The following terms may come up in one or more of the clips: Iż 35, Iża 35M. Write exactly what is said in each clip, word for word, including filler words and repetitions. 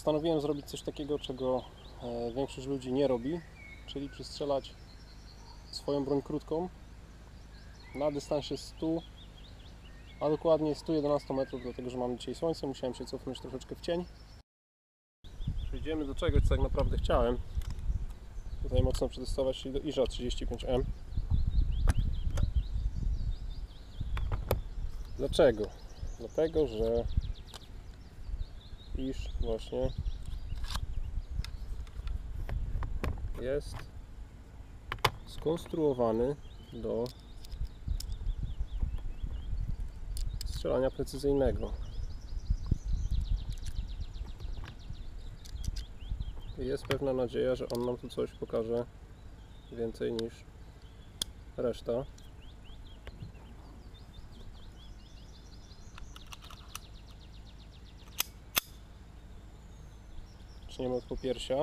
postanowiłem zrobić coś takiego, czego większość ludzi nie robi, czyli przystrzelać swoją broń krótką na dystansie stu, a dokładnie stu jedenastu metrów, dlatego że mamy dzisiaj słońce, musiałem się cofnąć troszeczkę w cień. Przejdziemy do czegoś, co tak naprawdę chciałem tutaj mocno przetestować, czyli do Iża trzydzieści pięć M. Dlaczego? Dlatego, że iż właśnie jest skonstruowany do strzelania precyzyjnego. Jest pewna nadzieja, że on nam tu coś pokaże więcej niż reszta. Zaczniemy od popiersia.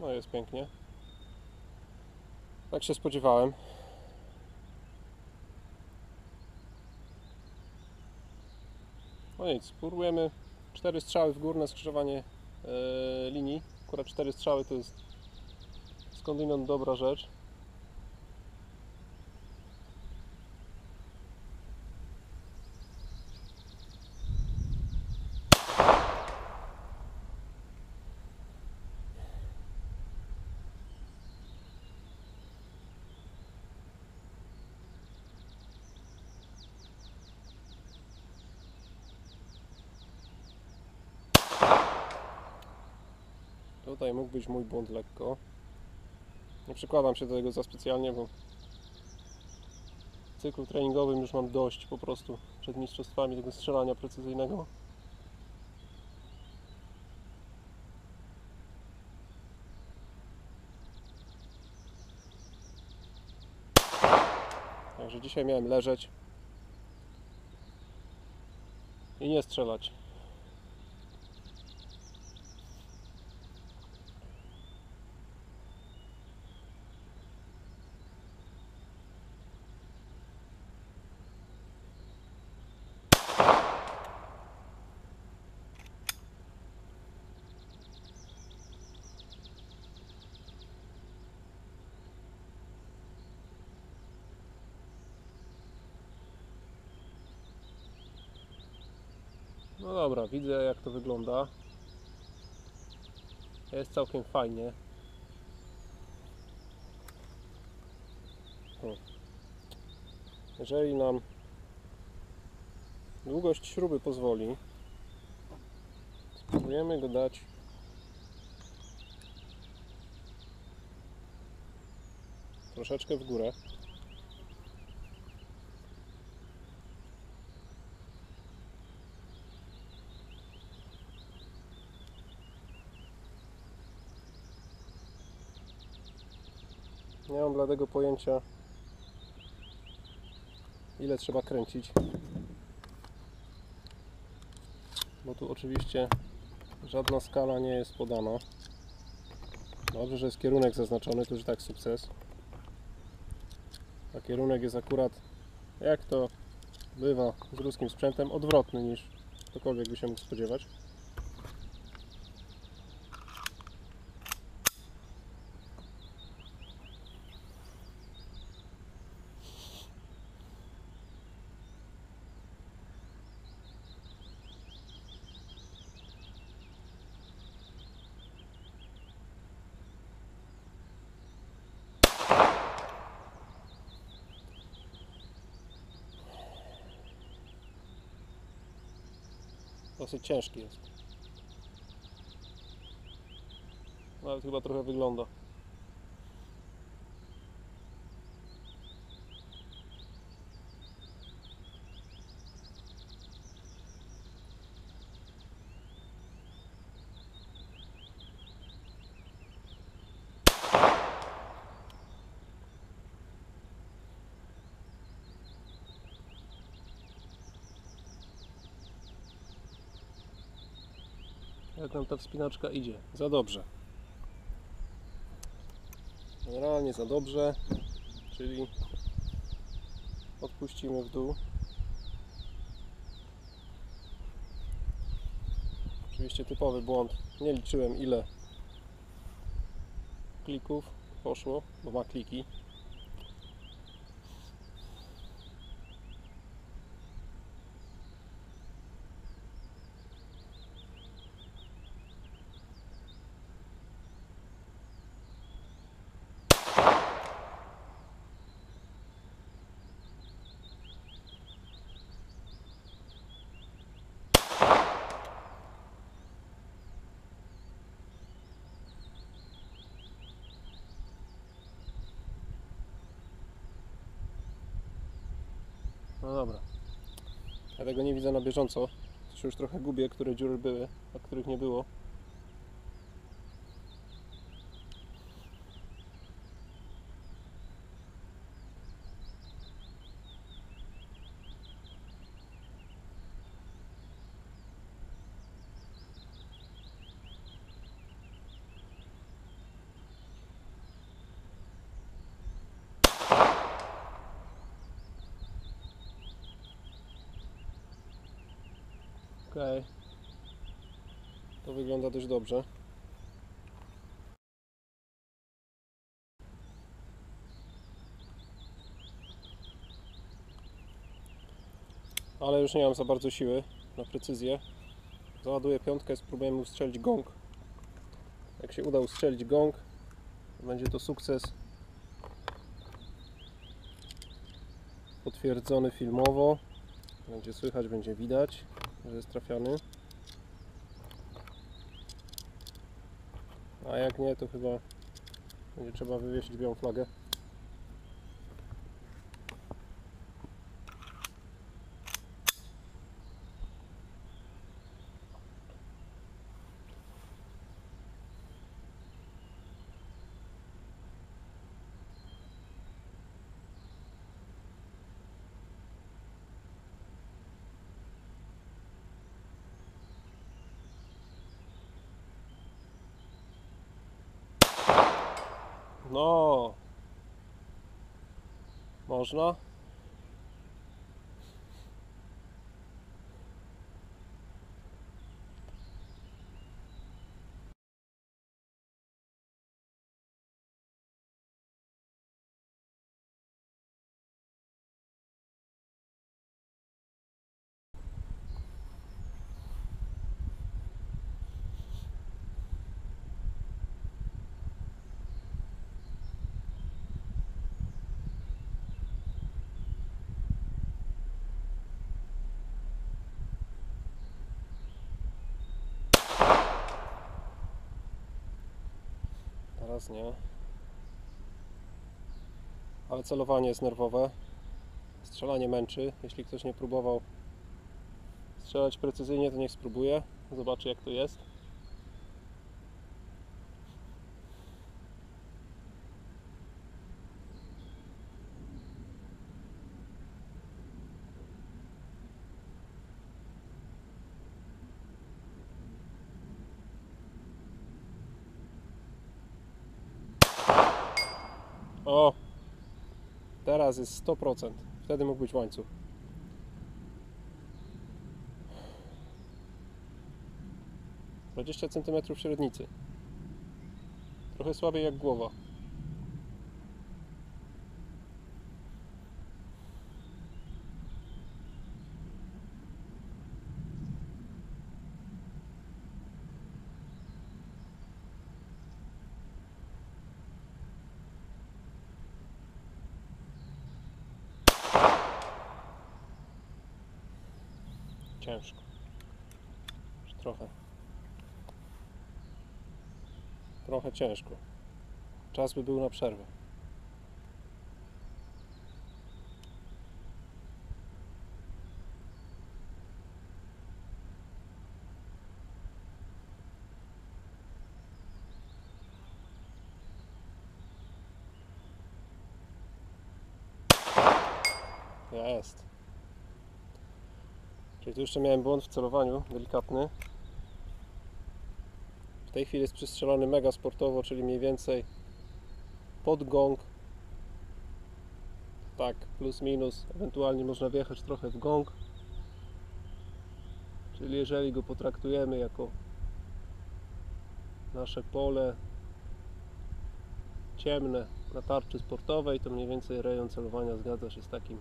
No jest pięknie. Tak się spodziewałem. No nic, spróbujemy cztery strzały w górne skrzyżowanie yy, linii. Akurat cztery strzały to jest skądinąd dobra rzecz. Tutaj mógł być mój błąd lekko. Nie przykładam się do tego za specjalnie, bo w cyklu treningowym już mam dość po prostu przed mistrzostwami tego strzelania precyzyjnego. Także dzisiaj miałem leżeć i nie strzelać. No dobra, widzę jak to wygląda. Jest całkiem fajnie. Hmm. Jeżeli nam długość śruby pozwoli, spróbujemy go dać troszeczkę w górę. Nie mam bladego pojęcia, ile trzeba kręcić, bo tu oczywiście żadna skala nie jest podana. Dobrze, że jest kierunek zaznaczony, to już tak sukces. A kierunek jest akurat, jak to bywa z ruskim sprzętem, odwrotny niż ktokolwiek by się mógł spodziewać. Dosyć ciężki jest. Nawet chyba trochę wygląda. jak nam ta wspinaczka idzie. Za dobrze. Generalnie za dobrze, czyli odpuścimy w dół. Oczywiście typowy błąd. Nie liczyłem, ile klików poszło, bo ma kliki. No dobra, ja tego nie widzę na bieżąco, to już trochę gubię, które dziury były, a których nie było. Okej, okay. To wygląda dość dobrze. Ale już nie mam za bardzo siły na precyzję. Załaduję piątkę, spróbujemy ustrzelić gong. Jak się uda ustrzelić gong, to będzie to sukces potwierdzony filmowo. Będzie słychać, będzie widać, że jest trafiany. A jak nie, to chyba będzie trzeba wywiesić białą flagę. No, można. Teraz nie. Ale celowanie jest nerwowe. Strzelanie męczy. Jeśli ktoś nie próbował strzelać precyzyjnie, to niech spróbuje. Zobaczy, jak to jest. O! Teraz jest sto procent. Wtedy mógł być łańcuch. dwadzieścia centymetrów średnicy. Trochę słabiej jak głowa. Ciężko. Już trochę. Trochę ciężko. Czas by był na przerwę. Jest. Czyli tu jeszcze miałem błąd w celowaniu, delikatny. W tej chwili jest przystrzelony mega sportowo, czyli mniej więcej pod gong, tak plus minus, ewentualnie można wjechać trochę w gong, czyli jeżeli go potraktujemy jako nasze pole ciemne na tarczy sportowej, to mniej więcej rejon celowania zgadza się z takim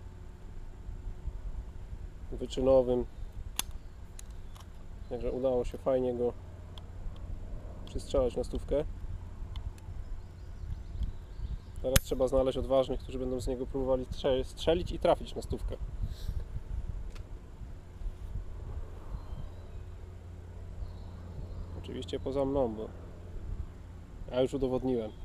wyczynowym, także udało się fajnie go przystrzelać na stówkę. Teraz trzeba znaleźć odważnych, którzy będą z niego próbowali strzelić i trafić na stówkę. Oczywiście poza mną, bo ja już udowodniłem.